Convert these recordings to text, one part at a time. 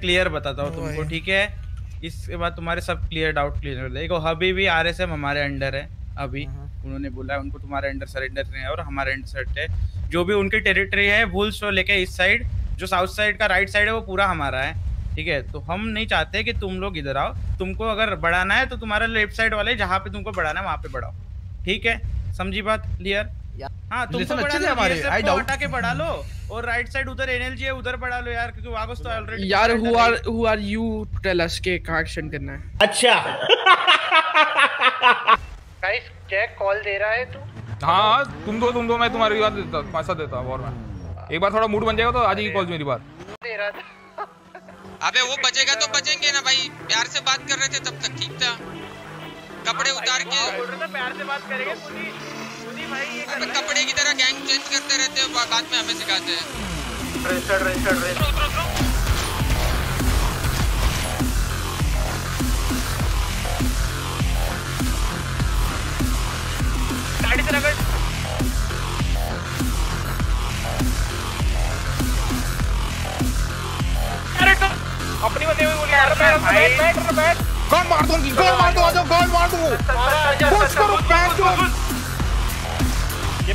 Clear बताता हूँ तुमको, ठीक है? इसके बाद तुम्हारे सब क्लियर डाउट क्लियर। देखो अभी भी आरएसएम हमारे अंडर है, अभी उन्होंने बोला उनको तुम्हारे अंडर सरेंडर नहीं है और हमारे अंडर सरेंडर है। जो भी उनकी टेरिटरी है वुल्स को लेके इस साइड, जो साउथ साइड का राइट साइड है वो पूरा हमारा है, ठीक है? तो हम नहीं चाहते कि तुम लोग इधर आओ। तुमको अगर बढ़ाना है तो तुम्हारा लेफ्ट साइड वाले जहाँ पे तुमको बढ़ाना है वहाँ पे बढ़ाओ, ठीक है? समझी बात क्लियर? हाँ, तुमको बढ़ा के बढ़ा लो और राइट साइड उधर एनएलजी है उधर बढ़ा लो यार, क्योंकि वागोस तो ऑलरेडी यार who are you tell us के एक्शन करना है। अच्छा गाइस चेक कॉल दे रहा है तू? हाँ तुम दो मैं तुम्हारी बात देता पैसा देता और मैं एक बार थोड़ा मूड बन जाएगा तो आज की कॉल मेरी बात दे रहा था। अबे वो बचेगा तो बचेंगे ना भाई, प्यार से बात कर रहे थे तब तक ठीक था। कपड़े उतार के प्यार से बात करेंगे भाई, कपड़े की तरह गैंग चेंज करते रहते हो बाद में हमें सिखाते हैं। गाड़ी से रगड़ अपनी बंदे हुई बोलिए कौन मार दो ये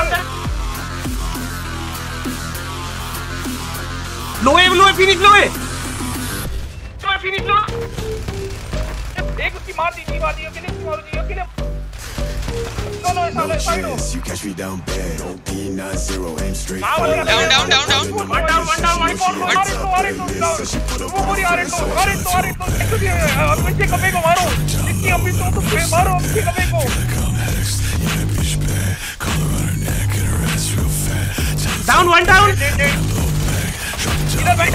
लोए फिनिश लो। एक उसकी मार दी मारो जी डाउन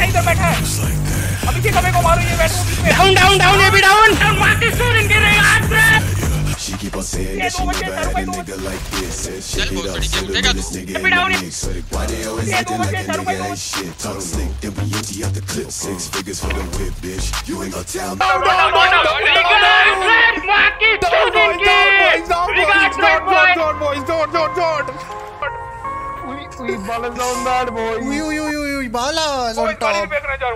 इधर बैठा है अभी के कमे को मारो, ये बैठो बीच में डाउन ये भी डाउन मार के सर इनके रे आज से We balance on that boy. We balance on top.